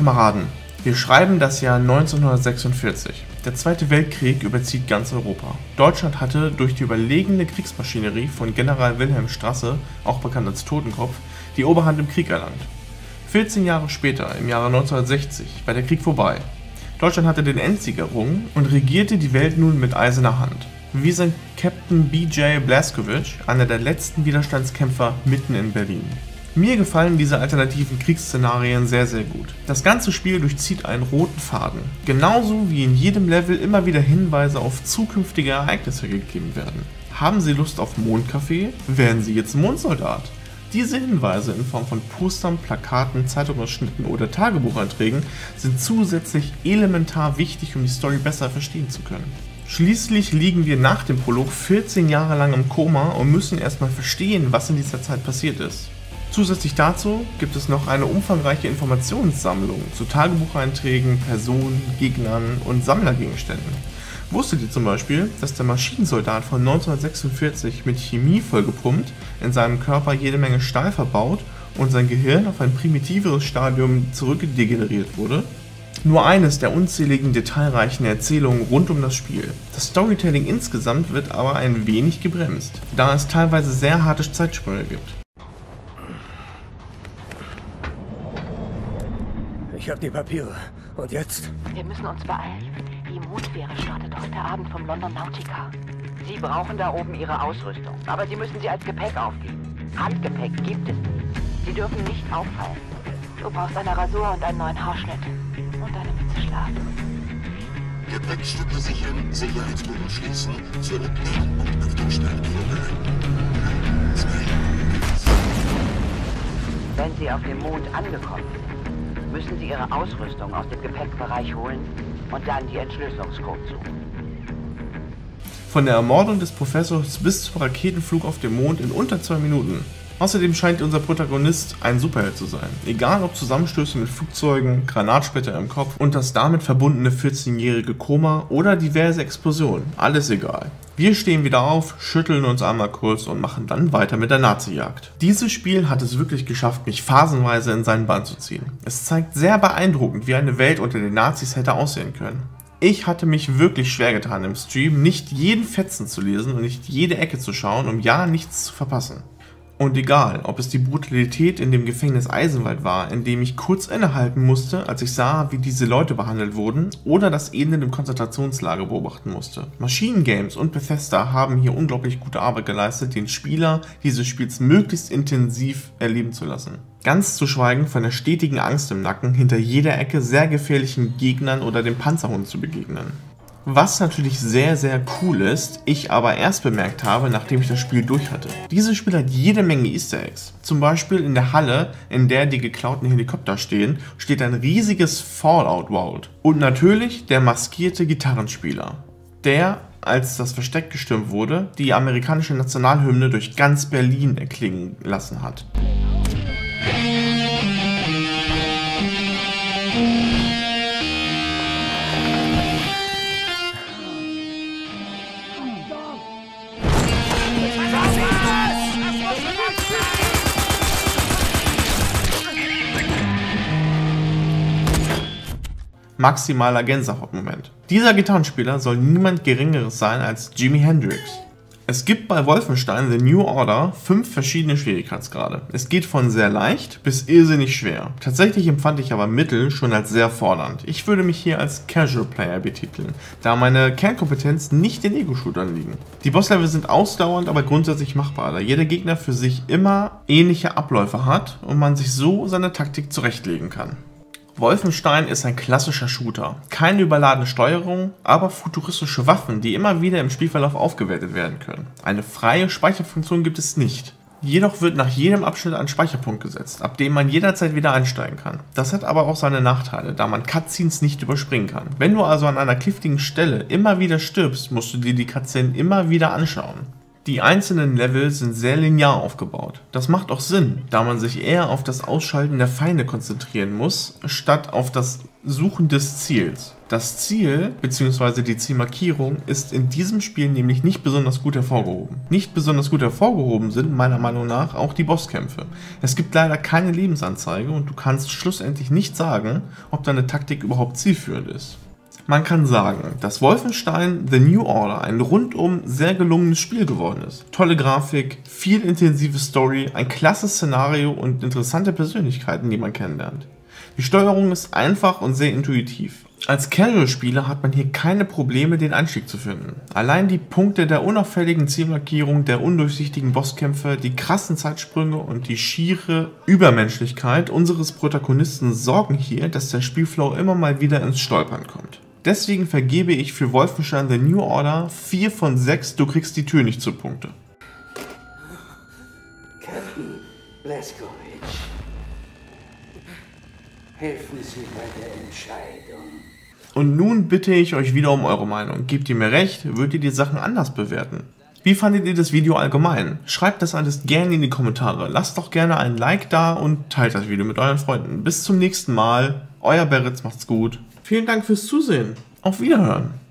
Kameraden, wir schreiben das Jahr 1946. Der Zweite Weltkrieg überzieht ganz Europa. Deutschland hatte durch die überlegene Kriegsmaschinerie von General Wilhelm Strasse, auch bekannt als Totenkopf, die Oberhand im Krieg erlangt. 14 Jahre später, im Jahre 1960, war der Krieg vorbei. Deutschland hatte den Endsieg errungen und regierte die Welt nun mit eiserner Hand. Wie sein Captain B.J. Blazkowicz, einer der letzten Widerstandskämpfer mitten in Berlin. Mir gefallen diese alternativen Kriegsszenarien sehr, sehr gut. Das ganze Spiel durchzieht einen roten Faden, genauso wie in jedem Level immer wieder Hinweise auf zukünftige Ereignisse gegeben werden. Haben Sie Lust auf Mondcafé? Werden Sie jetzt Mondsoldat? Diese Hinweise in Form von Postern, Plakaten, Zeitungsausschnitten oder Tagebucheinträgen sind zusätzlich elementar wichtig, um die Story besser verstehen zu können. Schließlich liegen wir nach dem Prolog 14 Jahre lang im Koma und müssen erstmal verstehen, was in dieser Zeit passiert ist. Zusätzlich dazu gibt es noch eine umfangreiche Informationssammlung zu Tagebucheinträgen, Personen, Gegnern und Sammlergegenständen. Wusstet ihr zum Beispiel, dass der Maschinensoldat von 1946 mit Chemie vollgepumpt in seinem Körper jede Menge Stahl verbaut und sein Gehirn auf ein primitiveres Stadium zurückdegeneriert wurde? Nur eines der unzähligen detailreichen Erzählungen rund um das Spiel. Das Storytelling insgesamt wird aber ein wenig gebremst, da es teilweise sehr harte Zeitsprünge gibt. Ich habe die Papiere. Und jetzt? Wir müssen uns beeilen. Die Mondfähre startet heute Abend vom London Nautica. Sie brauchen da oben ihre Ausrüstung, aber Sie müssen sie als Gepäck aufgeben. Handgepäck gibt es nicht. Sie dürfen nicht auffallen. Du brauchst eine Rasur und einen neuen Haarschnitt. Und eine Mütze Schlaf. Gepäckstücke sichern, Sicherheitslücken schließen, zurücknehmen und auf den Start vorbereiten. Wenn Sie auf dem Mond angekommen sind, müssen Sie Ihre Ausrüstung aus dem Gepäckbereich holen und dann die Entschlüsselungscode suchen. Von der Ermordung des Professors bis zum Raketenflug auf dem Mond in unter 2 Minuten. Außerdem scheint unser Protagonist ein Superheld zu sein, egal ob Zusammenstöße mit Flugzeugen, Granatsplitter im Kopf und das damit verbundene 14-jährige Koma oder diverse Explosionen, alles egal. Wir stehen wieder auf, schütteln uns einmal kurz und machen dann weiter mit der Nazi-Jagd. Dieses Spiel hat es wirklich geschafft, mich phasenweise in seinen Bann zu ziehen. Es zeigt sehr beeindruckend, wie eine Welt unter den Nazis hätte aussehen können. Ich hatte mich wirklich schwer getan im Stream, nicht jeden Fetzen zu lesen und nicht jede Ecke zu schauen, um ja nichts zu verpassen. Und egal, ob es die Brutalität in dem Gefängnis Eisenwald war, in dem ich kurz innehalten musste, als ich sah, wie diese Leute behandelt wurden, oder das Elend im Konzentrationslager beobachten musste. Machine Games und Bethesda haben hier unglaublich gute Arbeit geleistet, den Spieler dieses Spiels möglichst intensiv erleben zu lassen. Ganz zu schweigen von der stetigen Angst im Nacken, hinter jeder Ecke sehr gefährlichen Gegnern oder dem Panzerhund zu begegnen. Was natürlich sehr, sehr cool ist, ich aber erst bemerkt habe, nachdem ich das Spiel durch hatte. Dieses Spiel hat jede Menge Easter Eggs. Zum Beispiel in der Halle, in der die geklauten Helikopter stehen, steht ein riesiges Fallout World. Und natürlich der maskierte Gitarrenspieler, der, als das Versteck gestürmt wurde, die amerikanische Nationalhymne durch ganz Berlin erklingen lassen hat. Maximaler Gänsehautmoment. Dieser Gitarrenspieler soll niemand Geringeres sein als Jimi Hendrix. Es gibt bei Wolfenstein The New Order 5 verschiedene Schwierigkeitsgrade. Es geht von sehr leicht bis irrsinnig schwer. Tatsächlich empfand ich aber Mittel schon als sehr fordernd. Ich würde mich hier als Casual Player betiteln, da meine Kernkompetenz nicht in Ego-Shootern liegen. Die Bosslevel sind ausdauernd, aber grundsätzlich machbar, da jeder Gegner für sich immer ähnliche Abläufe hat und man sich so seine Taktik zurechtlegen kann. Wolfenstein ist ein klassischer Shooter, keine überladene Steuerung, aber futuristische Waffen, die immer wieder im Spielverlauf aufgewertet werden können. Eine freie Speicherfunktion gibt es nicht. Jedoch wird nach jedem Abschnitt ein Speicherpunkt gesetzt, ab dem man jederzeit wieder einsteigen kann. Das hat aber auch seine Nachteile, da man Cutscenes nicht überspringen kann. Wenn du also an einer kniffligen Stelle immer wieder stirbst, musst du dir die Cutscene immer wieder anschauen. Die einzelnen Level sind sehr linear aufgebaut. Das macht auch Sinn, da man sich eher auf das Ausschalten der Feinde konzentrieren muss, statt auf das Suchen des Ziels. Das Ziel bzw. die Zielmarkierung ist in diesem Spiel nämlich nicht besonders gut hervorgehoben. Nicht besonders gut hervorgehoben sind meiner Meinung nach auch die Bosskämpfe. Es gibt leider keine Lebensanzeige und du kannst schlussendlich nicht sagen, ob deine Taktik überhaupt zielführend ist. Man kann sagen, dass Wolfenstein The New Order ein rundum sehr gelungenes Spiel geworden ist. Tolle Grafik, viel intensive Story, ein klasse Szenario und interessante Persönlichkeiten, die man kennenlernt. Die Steuerung ist einfach und sehr intuitiv. Als Casual-Spieler hat man hier keine Probleme, den Einstieg zu finden. Allein die Punkte der unauffälligen Zielmarkierung, der undurchsichtigen Bosskämpfe, die krassen Zeitsprünge und die schiere Übermenschlichkeit unseres Protagonisten sorgen hier, dass der Spielflow immer mal wieder ins Stolpern kommt. Deswegen vergebe ich für Wolfenstein The New Order 4 von 6 Du kriegst die Tür nicht zu Punkte. Captain Blazkowicz, helfen Sie bei der Entscheidung. Und nun bitte ich euch wieder um eure Meinung. Gebt ihr mir recht, würdet ihr die Sachen anders bewerten? Wie fandet ihr das Video allgemein? Schreibt das alles gerne in die Kommentare. Lasst doch gerne ein Like da und teilt das Video mit euren Freunden. Bis zum nächsten Mal. Euer Beritz, macht's gut. Vielen Dank fürs Zusehen. Auf Wiederhören.